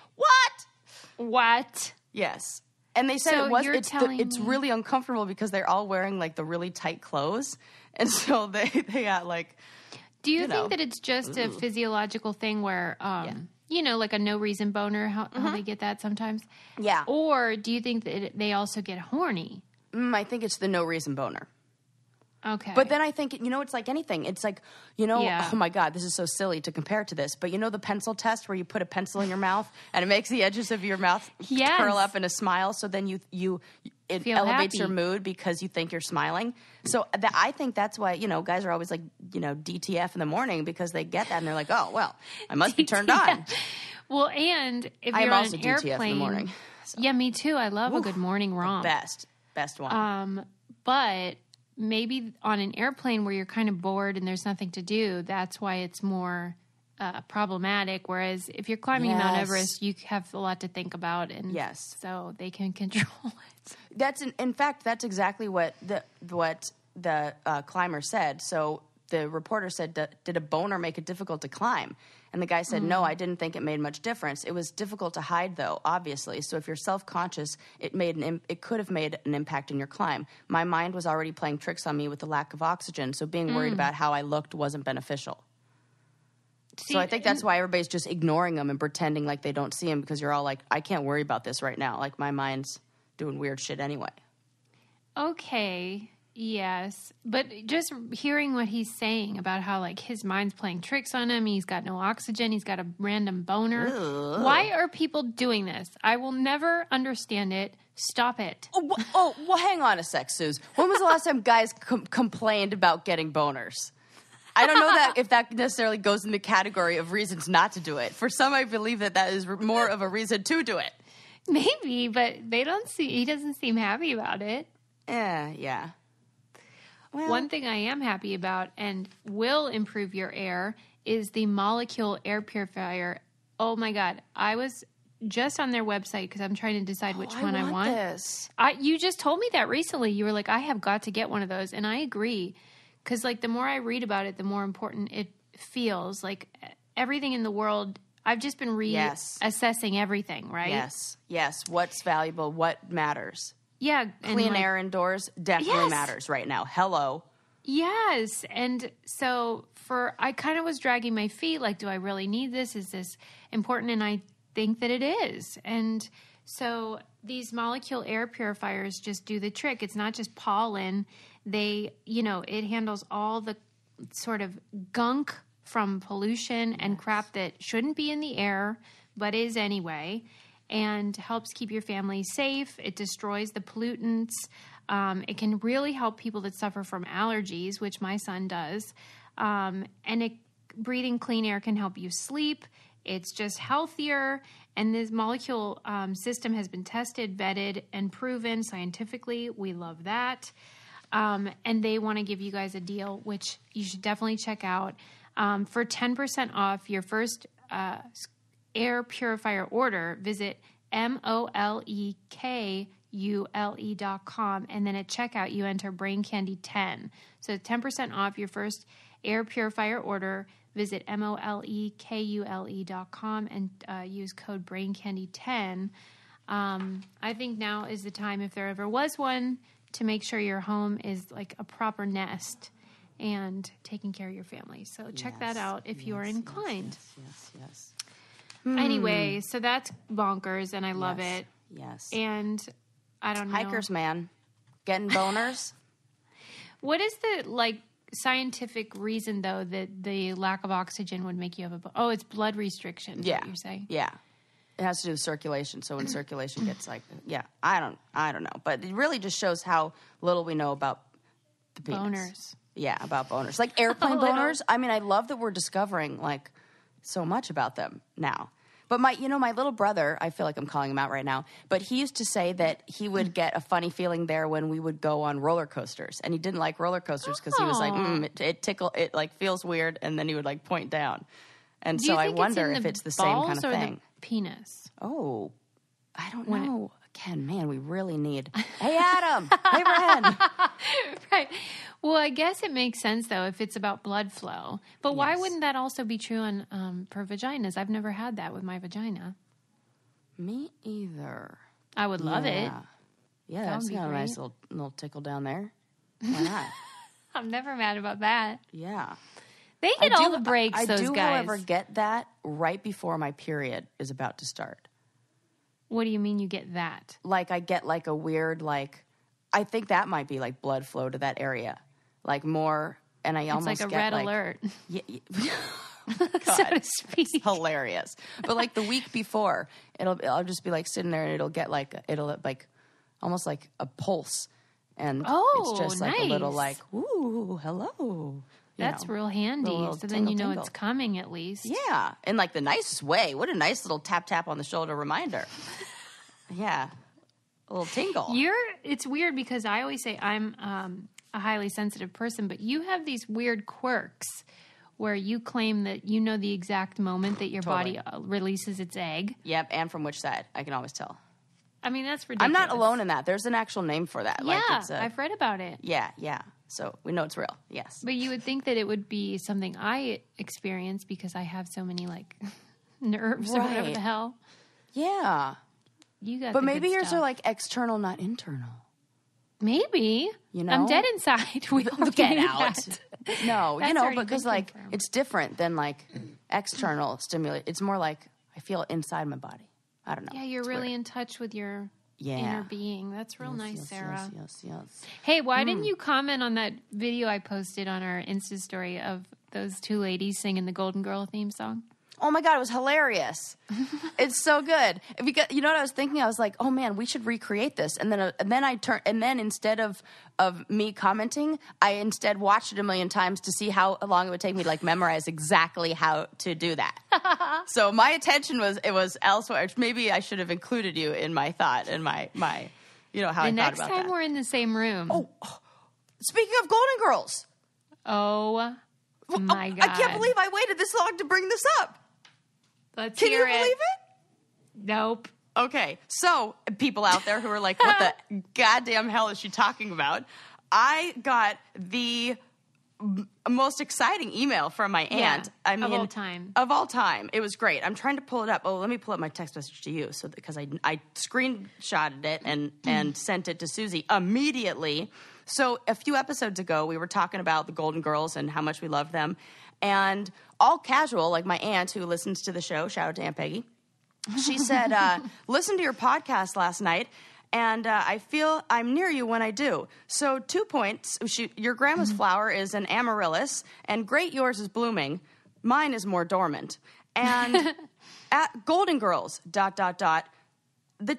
What? Yes. And they said it's really uncomfortable because they're all wearing like the really tight clothes. And so they got like... Do you think that it's just a physiological thing where, you know, like a no reason boner, how they get that sometimes? Yeah. Or do you think that they also get horny? I think it's the no reason boner. Okay. But then I think, you know, it's like anything. It's like, you know, oh my God, this is so silly to compare to this. But you know the pencil test where you put a pencil in your mouth and it makes the edges of your mouth curl up in a smile. So then it feel elevates happy. Your mood because you think you're smiling. So I think that's why, you know, guys are always like, you know, DTF in the morning because they get that and they're like, oh, well, I must be turned on. Well, and if you're on an airplane. I am also DTF in the morning. So. Yeah, me too. I love a good morning romp. Best one. But maybe on an airplane where you're kind of bored and there's nothing to do, that's why it's more problematic. Whereas if you're climbing Mount Everest, you have a lot to think about, and so they can control it. That's in fact, that's exactly what the climber said. So the reporter said, "Did a boner make it difficult to climb?" And the guy said, no, I didn't think it made much difference. It was difficult to hide, though, obviously. So if you're self-conscious, it could have made an impact in your climb. My mind was already playing tricks on me with the lack of oxygen, so being worried about how I looked wasn't beneficial. See, so I think that's why everybody's just ignoring them and pretending like they don't see them, because you're all like, I can't worry about this right now. Like, my mind's doing weird shit anyway. Okay. Yes, but just hearing what he's saying about how, like, his mind's playing tricks on him, he's got no oxygen, he's got a random boner. Ugh. Why are people doing this? I will never understand it. Stop it. Oh, well, hang on a sec, Suze. When was the last time guys complained about getting boners? I don't know if that necessarily goes in the category of reasons not to do it. For some, I believe that is more of a reason to do it. Maybe, but he doesn't seem happy about it. Yeah. Well, one thing I am happy about and will improve your air is the Molecule air purifier. Oh, my God. I was just on their website because I'm trying to decide which one I want. This. You just told me that recently. You were like, I have got to get one of those. And I agree because, like, the more I read about it, the more important it feels. Like, everything in the world, I've just been reassessing everything, right? Yes. What's valuable? What matters? Yeah. Clean air indoors definitely matters right now. Hello. Yes. And so I kind of was dragging my feet. Like, do I really need this? Is this important? And I think that it is. And so these Molecule air purifiers just do the trick. It's not just pollen. They, you know, it handles all the sort of gunk from pollution and crap that shouldn't be in the air, but is anyway. And helps keep your family safe. It destroys the pollutants. It can really help people that suffer from allergies, which my son does. And breathing clean air can help you sleep. It's just healthier. And this Molecule system has been tested, vetted, and proven scientifically. We love that. And they want to give you guys a deal, which you should definitely check out. For 10% off your first air purifier order, visit molekule.com, and then at checkout you enter Brain Candy 10. So 10% off your first air purifier order. Visit molekule.com and use code Brain Candy 10. I think now is the time, if there ever was one, to make sure your home is like a proper nest and taking care of your family. So check that out if you are inclined. Yes. Anyway, so that's bonkers, and I love it. Yes. And I don't know. Hikers, man. Getting boners. What is the, like, scientific reason, though, that the lack of oxygen would make you have a it's blood restriction, is what you're saying? Yeah. It has to do with circulation. So when circulation gets, like, I don't know. But it really just shows how little we know about the penis. Boners. Yeah, about boners. Like, airplane boners. I mean, I love that we're discovering, like, so much about them now. But my little brother, I feel like I'm calling him out right now, but he used to say that he would get a funny feeling there when we would go on roller coasters, and he didn't like roller coasters because he was like, it like feels weird, and then he would like point down. And so I wonder if it's the same kind of thing. The penis. Oh, I don't know. Ken, man, we really need. Hey, Adam. Hey, Ren. Right. Well, I guess it makes sense, though, if it's about blood flow. But why wouldn't that also be true on for vaginas? I've never had that with my vagina. Me either. I would love it. Yeah, that's got a nice little tickle down there. Why not? I'm never mad about that. Yeah. They get all the breaks, those guys. I do, however, get that right before my period is about to start. What do you mean you get that? Like, I get like a weird, like, I think that might be like blood flow to that area. Like more, and I almost get like... It's like a red alert. Yeah, yeah. God, so to speak. It's hilarious. But like the week before, I'll just be like sitting there and it'll get like, it'll like, almost like a pulse. And it's just like a little like, ooh, hello. That's real handy. Little so then you know it's coming at least. Yeah. In like the nicest way. What a nice little tap tap on the shoulder reminder. Yeah. A little tingle. It's weird because I always say I'm a highly sensitive person, but you have these weird quirks where you claim that you know the exact moment that your body releases its egg. Yep. And from which side. I can always tell. I mean, that's ridiculous. I'm not alone in that. There's an actual name for that. Yeah. Like I've read about it. Yeah. Yeah. So we know it's real. Yes. But you would think that it would be something I experience because I have so many like nerves or whatever the hell. Yeah. You got But maybe yours are like external, not internal. Maybe. You know? I'm dead inside. We all get out. No, you know, because like it's different than like external stimulation. It's more like I feel inside my body. I don't know. Yeah, you're really in touch with your inner being. That's real nice, yes, Sarah. Yes. Hey, why didn't you comment on that video I posted on our Insta story of those two ladies singing the Golden Girl theme song? Oh, my God. It was hilarious. It's so good. Because, you know what I was thinking? I was like, oh, man, we should recreate this. And then I turned – and then instead of me commenting, I instead watched it a million times to see how long it would take me to, like, memorize exactly how to do that. So my attention was elsewhere. Maybe I should have included you in my thought and my you know, how I thought about that. The next time we're in the same room. Oh, speaking of Golden Girls. Oh, my God. I can't believe I waited this long to bring this up. Let's hear it. Can you believe it? Nope. Okay. So people out there who are like, what the goddamn hell is she talking about? I got the most exciting email from my aunt. I mean, of all time. It was great. I'm trying to pull it up. Oh, let me pull up my text message to you. So because I screenshotted it and sent it to Susie immediately. So a few episodes ago, we were talking about the Golden Girls and how much we love them. And all casual, like my aunt who listens to the show, shout out to Aunt Peggy, she said, listen to your podcast last night, and I feel I'm near you when I do. So 2 points, your grandma's flower is an amaryllis, and great yours is blooming. Mine is more dormant. And at Golden Girls, ... the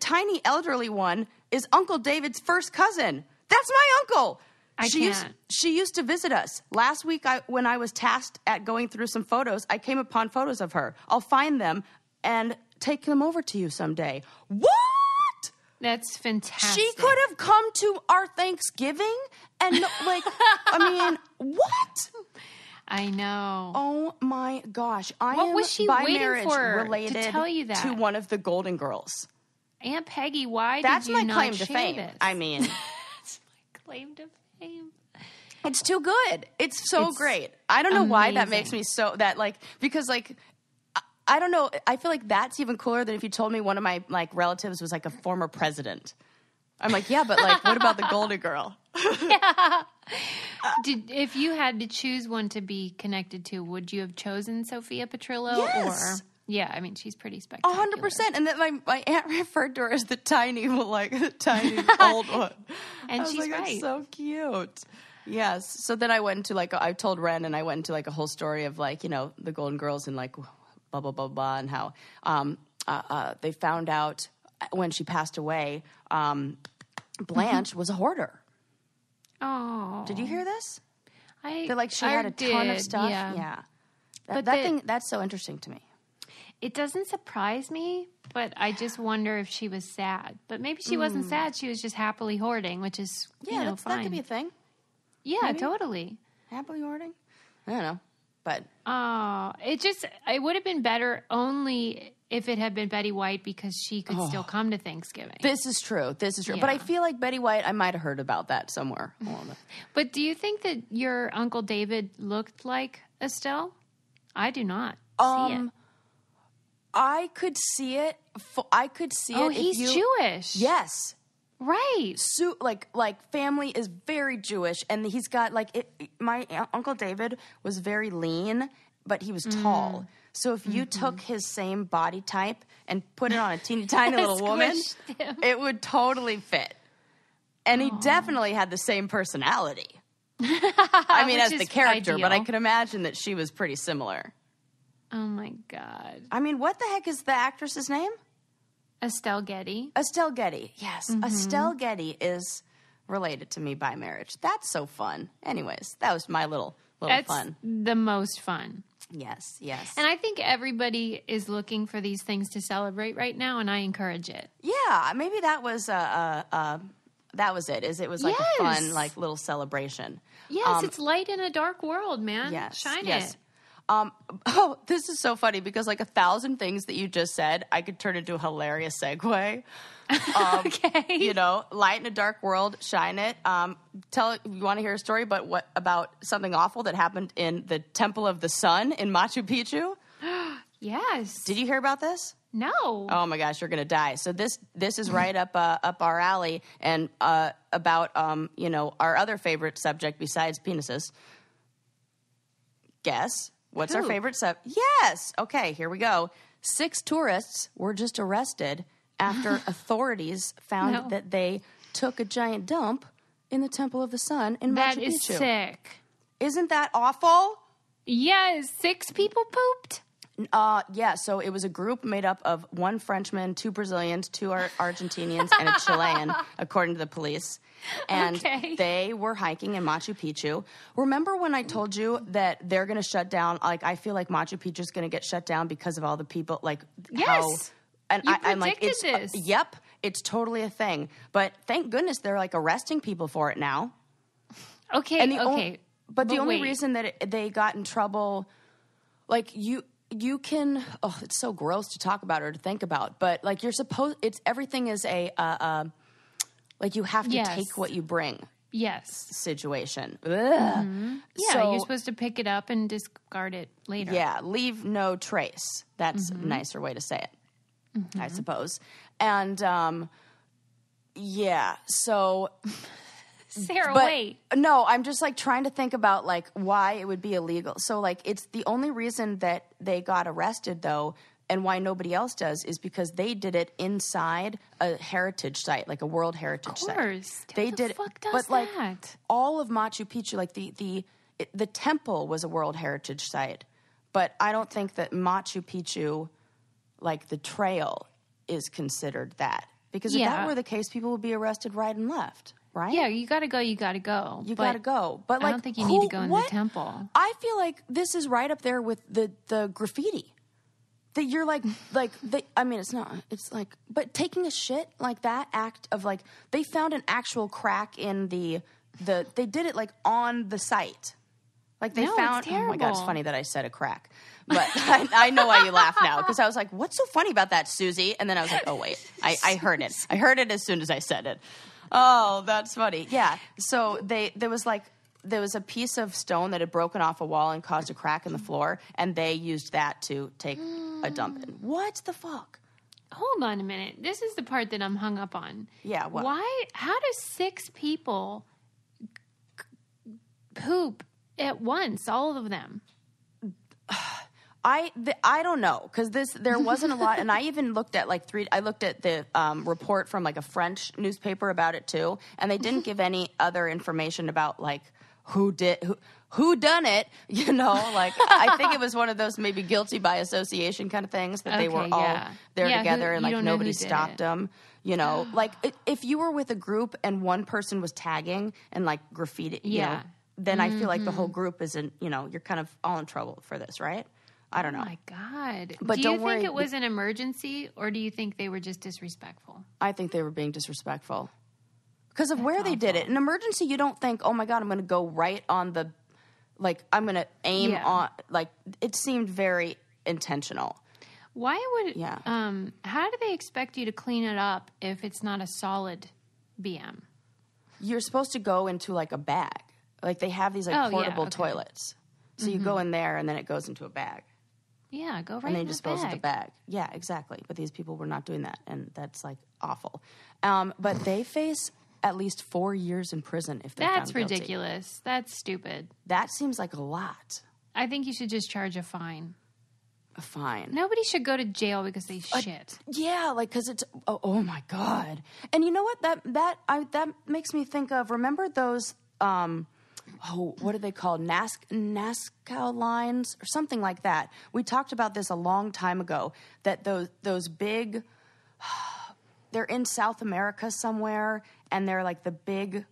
tiny elderly one is Uncle David's first cousin. That's my uncle. She used to visit us. Last week, when I was tasked at going through some photos, I came upon photos of her. I'll find them and take them over to you someday. What? That's fantastic. She could have come to our Thanksgiving and, like, I mean, what? I know. Oh, my gosh. What was she waiting for related to tell you that? To one of the Golden Girls. Aunt Peggy, why did you not share this? That's my claim to fame. I mean. That's my claim to fame. It's too good. It's so great. I don't know why that makes me so that like because like I don't know. I feel like that's even cooler than if you told me one of my like relatives was like a former president. I'm like, yeah, but like what about the Golden Girl? Yeah. If you had to choose one to be connected to, would you have chosen Sophia Petrillo? Yes. Or yeah, I mean, she's pretty spectacular. 100%. And then my aunt referred to her as the tiny old one. And she's like, right. That's so cute. Yes. So then I went to like, I told Ren and I went into like a whole story of like, you know, the Golden Girls and like blah, blah, blah, blah. And how they found out when she passed away, Blanche was a hoarder. Oh. Did you hear this? That like she had a ton of stuff. Yeah. But that thing, that's so interesting to me. It doesn't surprise me, but I just wonder if she was sad. But maybe she wasn't sad. She was just happily hoarding, which is, fine. That could be a thing. Yeah, maybe. Totally. Happily hoarding? I don't know, but. It would have been better only if it had been Betty White because she could still come to Thanksgiving. This is true. Yeah. But I feel like Betty White, I might have heard about that somewhere. But do you think that your Uncle David looked like Estelle? I do not see it. I could see it. I could see it. Oh, he's Jewish. Yes. Right. So, like family is very Jewish, and he's got, my Uncle David was very lean, but he was tall. So if you took his same body type and put it on a teeny tiny little woman, it would totally fit. And he definitely had the same personality. I mean, as the character, ideal. But I could imagine that she was pretty similar. Oh, my God. I mean, what the heck is the actress's name? Estelle Getty. Estelle Getty, yes. Mm-hmm. Estelle Getty is related to me by marriage. That's so fun. Anyways, that was my little That's fun. The most fun. Yes, yes. And I think everybody is looking for these things to celebrate right now, and I encourage it. Yeah, maybe that was that was it. It was like a fun, little celebration. Yes, it's light in a dark world, man. Yes, shine it. Oh, this is so funny because 1,000 things that you just said, I could turn into a hilarious segue. Okay. You know, light in a dark world, shine it. You want to hear a story, but what about something awful that happened in the Temple of the Sun in Machu Picchu? Yes. Did you hear about this? No. Oh my gosh, you're gonna die. So this is right up our alley, and about our other favorite subject besides penises. Guess. What's our favorite subject? Yes. Okay, here we go. 6 tourists were just arrested after authorities found that they took a giant dump in the Temple of the Sun in Machu Picchu. That is sick. Isn't that awful? Yes. 6 people pooped? Yeah, so it was a group made up of 1 Frenchman, 2 Brazilians, 2 Argentinians, and a Chilean, according to the police. And they were hiking in Machu Picchu. Remember when I told you that they're going to shut down? I feel like Machu Picchu is going to get shut down because of all the people. Predicted this. Yep, it's totally a thing. But thank goodness they're arresting people for it now. Okay, But the only reason that they got in trouble, You can, it's so gross to talk about or to think about, but you're supposed, everything is a, you have to take what you bring. Yes. Situation. Mm-hmm. Yeah. So, you're supposed to pick it up and discard it later. Yeah. Leave no trace. That's a nicer way to say it, I suppose. And, so... Sarah, wait. No, I'm just trying to think about why it would be illegal. So it's the only reason that they got arrested though, and why nobody else does, is because they did it inside a heritage site, a World Heritage Site. Of course. They did it. But all of Machu Picchu, the temple was a World Heritage Site, but I don't think that Machu Picchu, the trail, is considered that, because if that were the case, people would be arrested right and left. Right? Yeah, you gotta go. But I don't think you need to go in the temple. I feel this is right up there with the graffiti. That you're but taking a shit, that act of they found an actual crack in the they did it on the site. It's terrible. Oh my God, it's funny that I said a crack. But I know why you laugh now, because I was what's so funny about that, Susie? And then I was oh wait, I heard it. I heard it as soon as I said it. Oh, that's funny. Yeah. So there was a piece of stone that had broken off a wall and caused a crack in the floor, and they used that to take a dump in. What the fuck? Hold on a minute. This is the part that I'm hung up on. Yeah. What? Why? How do 6 people poop at once? All of them. I don't know, because there wasn't a lot, and I even looked at I looked at the report from a French newspaper about it too, and they didn't give any other information about who done it, I think it was one of those maybe guilty by association kind of things, that they were all there together, and nobody stopped them. If you were with a group and one person was tagging and graffiti, then I feel the whole group isn't, you're kind of all in trouble for this, right? I don't know. Oh my God. But do you think it was an emergency, or do you think they were just disrespectful? I think they were being disrespectful because of where they did it. An emergency, you don't think, oh my God, I'm going to go right on the, I'm going to aim on, it seemed very intentional. Why would, how do they expect you to clean it up if it's not a solid BM? You're supposed to go into a bag. They have these portable toilets. So you go in there and then it goes into a bag. Yeah, go right in the bag. And they dispose of the bag. Yeah, exactly. But these people were not doing that, and that's, like, awful. But they face at least 4 years in prison if they're found guilty. That's ridiculous. That's stupid. That seems like a lot. I think you should just charge a fine. A fine. Nobody should go to jail because they shit. Yeah, like, because it's, oh my God. And you know what? That makes me think of, remember those, what are they called? Nazca lines or something like that. We talked about this a long time ago, that those big, they're in South America somewhere, and they're like the big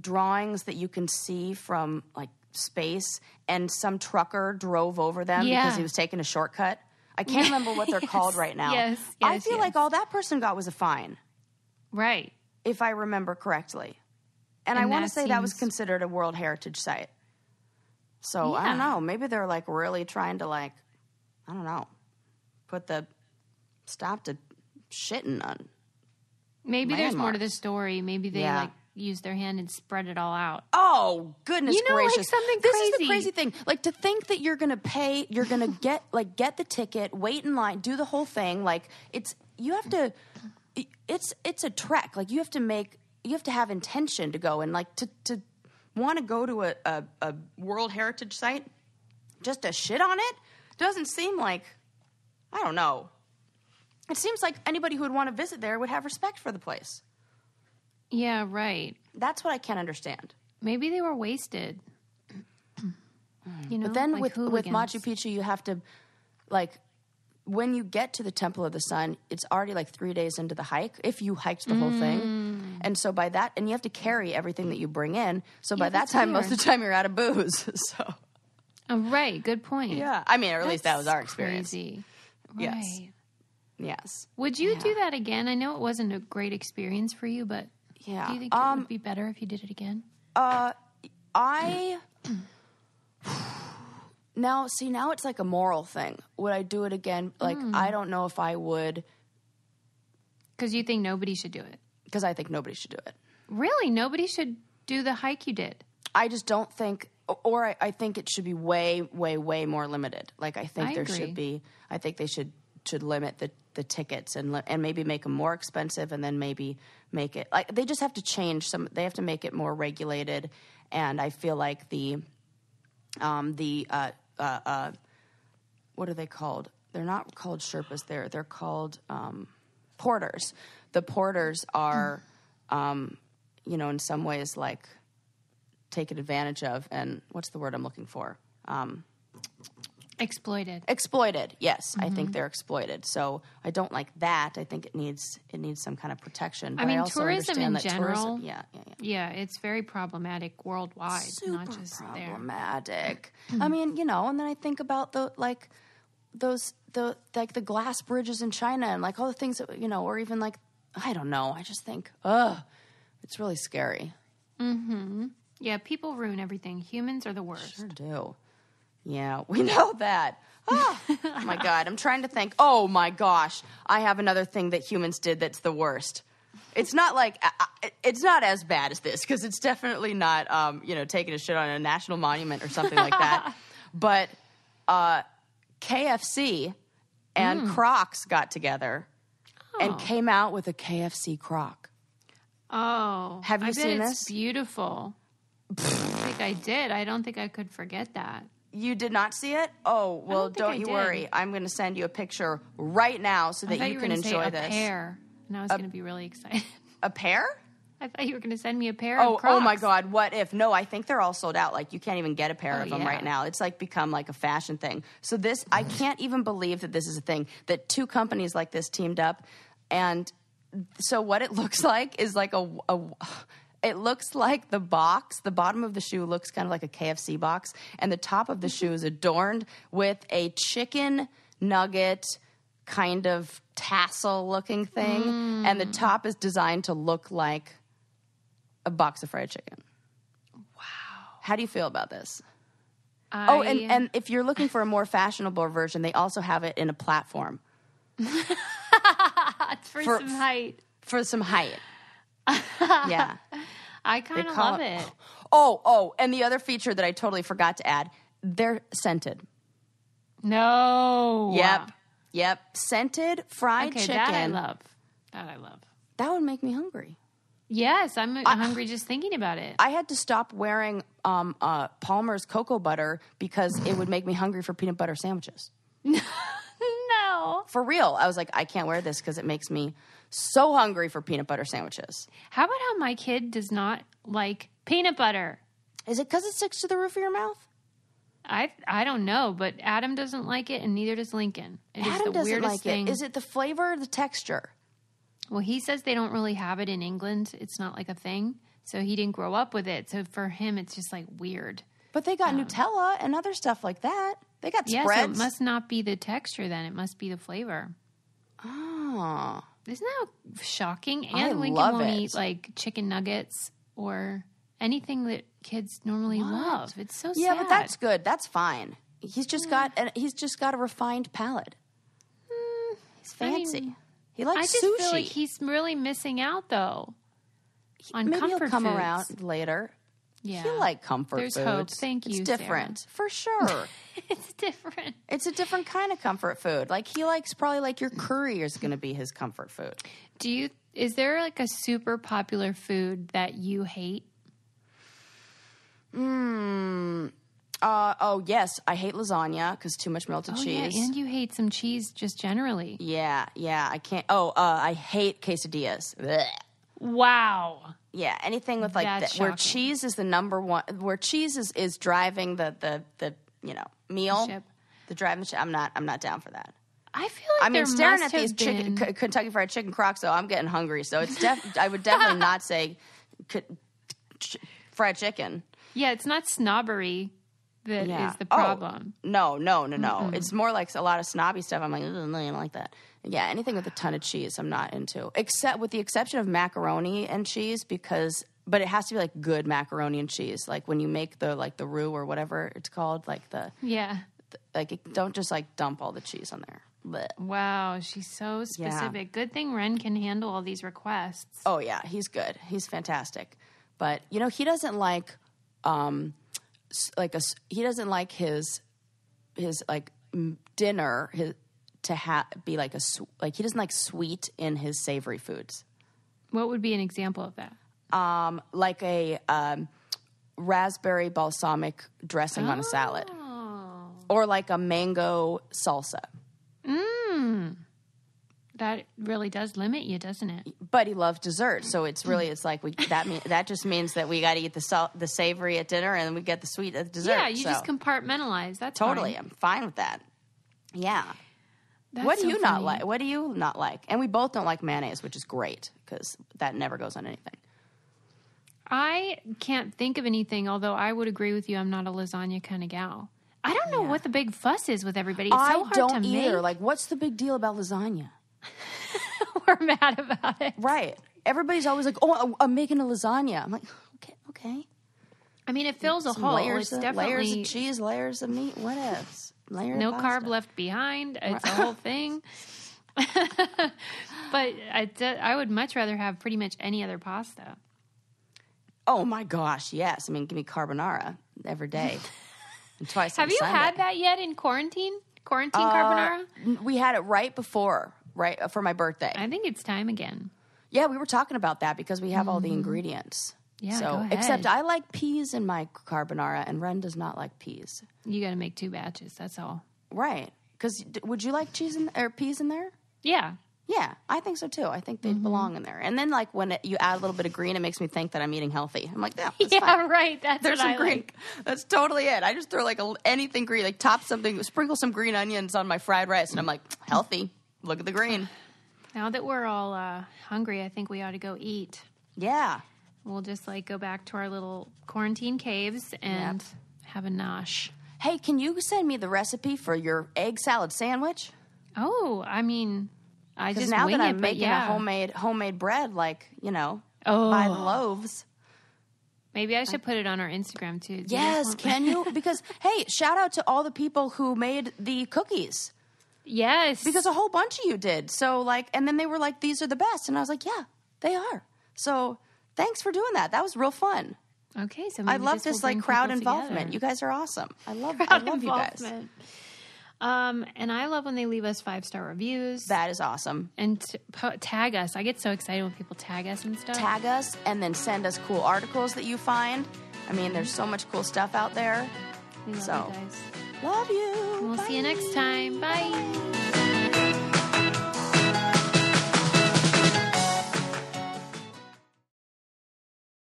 drawings that you can see from, like, space, and some trucker drove over them because he was taking a shortcut. I can't remember what they're called right now. Yes, I feel like all that person got was a fine. Right. If I remember correctly. And I want to say that was considered a World Heritage Site. So, I don't know. Maybe they're, like, really trying to, like, I don't know, put the stop to shitting on. Maybe landmarks. There's more to the story. Maybe they, like, use their hand and spread it all out. Oh, goodness gracious. Like, something crazy. This is the crazy thing. Like, to think that you're going to pay, you're going to get, like, get the ticket, wait in line, do the whole thing. Like, it's a trek. Like, you have to have intention to go, and, like, to want to go to a World Heritage Site just to shit on it doesn't seem like, I don't know. It seems like anybody who would want to visit there would have respect for the place. Yeah, right. That's what I can't understand. Maybe they were wasted. You know, but then, like, with Machu Picchu, you have to, like, when you get to the Temple of the Sun, it's already, like, 3 days into the hike, if you hiked the whole thing. And so by that, and you have to carry everything that you bring in. So by that time, most of the time, you're out of booze. So. Oh, right. Good point. Yeah. I mean, or at least that was our experience. Crazy. Yes. Right. Yes. Would you do that again? I know it wasn't a great experience for you, but do you think it would be better if you did it again? Now it's like a moral thing. Would I do it again? Like, I don't know if I would. Because you think nobody should do it? Because I think nobody should do it. Really? Nobody should do the hike you did? I just don't think, or I think it should be way, way, way more limited. Like, I think I think they should limit the tickets and maybe make them more expensive, and then maybe make it, like, they just have to change some, they have to make it more regulated. And I feel like the what are they called? They're not called Sherpas. They're called, porters. The porters are, you know, in some ways, like, taken advantage of, and what's the word I'm looking for? Exploited. Exploited, yes. I think they're exploited. So I don't like that. I think it needs some kind of protection. But I mean, tourism in general. Yeah, it's very problematic worldwide, not just there. Super problematic. I mean, you know, and then I think about the glass bridges in China, and, like, all the things that, you know, or even, like, I don't know. I just think, it's really scary. Yeah, people ruin everything. Humans are the worst. Sure do. Yeah, we know that. Oh my God, I'm trying to think. Oh my gosh, I have another thing that humans did that's the worst. It's not like it's not as bad as this, because it's definitely not, you know, taking a shit on a national monument or something like that. But KFC and Crocs got together and came out with a KFC Croc. Oh, have you seen this? It's beautiful. I think I did. I don't think I could forget that. You did not see it? Oh, well, don't you worry. I'm going to send you a picture right now so that you can enjoy this. A pear. And I was going to be really excited. A pear? I thought you were going to send me a pair of Crocs. Oh, my God. What if? No, I think they're all sold out. Like, you can't even get a pair of them right now. It's, like, become, like, a fashion thing. So this, I can't even believe that this is a thing, that two companies like this teamed up. And so what it looks like is, like, it looks like the box, the bottom of the shoe looks kind of like a KFC box, and the top of the shoe is adorned with a chicken nugget kind of tassel-looking thing, and the top is designed to look like a box of fried chicken. Wow. How do you feel about this? And if you're looking for a more fashionable version, they also have it in a platform. for some height. For some height. Yeah. I kind of love it. And the other feature that I totally forgot to add, they're scented. No. Yep. Yep. Scented fried chicken. That I love. That would make me hungry. Yes, I'm hungry just thinking about it. I had to stop wearing Palmer's cocoa butter because it would make me hungry for peanut butter sandwiches. No. For real. I was like, I can't wear this because it makes me so hungry for peanut butter sandwiches. How about how my kid does not like peanut butter? Is it because it sticks to the roof of your mouth? I don't know, but Adam doesn't like it and neither does Lincoln. Adam doesn't like it. Is it the flavor or the texture? Well, he says they don't really have it in England. It's not like a thing. So he didn't grow up with it. So for him, it's just like weird. But they got Nutella and other stuff like that. They got spreads. Yeah, so it must not be the texture then. It must be the flavor. Oh. Isn't that shocking? And I Lincoln love won't it. Eat like chicken nuggets or anything that kids normally love. It's so sad. Yeah, but that's good. That's fine. He's just got a refined palate. He's fancy. He likes sushi. I just feel like he's really missing out, though, on comfort foods. Maybe he'll come around later. Yeah. He'll like comfort foods. There's hope. Thank you, Sarah. It's different. For sure. It's different. It's a different kind of comfort food. Like, he likes probably, like, your curry is going to be his comfort food. Is there, like, a super popular food that you hate? Oh, yes. I hate lasagna because too much melted cheese. Yeah, and you hate some cheese just generally. Yeah. I can't. I hate quesadillas. Blech. Wow. Yeah, anything with like where cheese is the number one. Where cheese is driving the meal. The ship. I'm not down for that. I feel like staring at these chicken, Kentucky Fried Chicken Crocs, though, I'm getting hungry. So it's I would definitely not say fried chicken. Yeah, it's not snobbery. That is the problem. Oh, no. Mm-hmm. It's more like a lot of snobby stuff. I'm like, I don't like that. Yeah, anything with a ton of cheese I'm not into. Except with the exception of macaroni and cheese but it has to be like good macaroni and cheese. Like when you make the roux or whatever it's called, don't just like dump all the cheese on there. Blech. Wow, she's so specific. Yeah. Good thing Ren can handle all these requests. Oh yeah, he's good. He's fantastic. But he doesn't like he doesn't like sweet in his savory foods. What would be an example of that? Like a raspberry balsamic dressing on a salad, or like a mango salsa. That really does limit you, doesn't it? But he loves dessert, so that just means that we got to eat the savory at dinner, and we get the sweet at dessert. Yeah, you just compartmentalize. That's totally fine. I'm fine with that. Yeah. What do you not like? And we both don't like mayonnaise, which is great because that never goes on anything. I can't think of anything. Although I would agree with you, I'm not a lasagna kind of gal. I don't know what the big fuss is with everybody. It's so hard to make. I don't either. Like, what's the big deal about lasagna? We're mad about it. Right. Everybody's always like, oh, I'm making a lasagna. I'm like, okay. I mean, it fills a hole. Layers of cheese, layers of meat. What else? No carb left behind. It's a whole thing. But I would much rather have pretty much any other pasta. Oh, my gosh. Yes. I mean, give me carbonara every day. And twice on Sunday. Have you had that yet in quarantine? Quarantine carbonara? We had it right for my birthday. I think it's time again. Yeah, we were talking about that because we have all the ingredients. Yeah, go ahead. Except I like peas in my carbonara, and Ren does not like peas. You got to make 2 batches. That's all. Right? Because would you like peas in there? Yeah. Yeah, I think so too. I think they belong in there. And then, like, when you add a little bit of green, it makes me think that I'm eating healthy. I'm like, that's fine. Right. There's some green. That's totally it. I just throw like anything green, like top something, sprinkle some green onions on my fried rice, and I'm like, healthy. Look at the green. Now that we're all hungry, I think we ought to go eat. Yeah. We'll just like go back to our little quarantine caves and have a nosh. Hey, can you send me the recipe for your egg salad sandwich? Oh, I mean, I just now that I'm making a homemade bread, like, by the loaves. Maybe I should put it on our Instagram too. Yes, can you? Because hey, shout out to all the people who made the cookies. Yes. Because a whole bunch of you did. So and then they were like, these are the best. And I was like, yeah, they are. So thanks for doing that. That was real fun. Okay. So I love this crowd involvement. Together. You guys are awesome. I love you guys. And I love when they leave us 5-star reviews. That is awesome. And tag us. I get so excited when people tag us and stuff. Tag us and then send us cool articles that you find. I mean, there's so much cool stuff out there. We love you guys. Love you. We'll see you next time. Bye.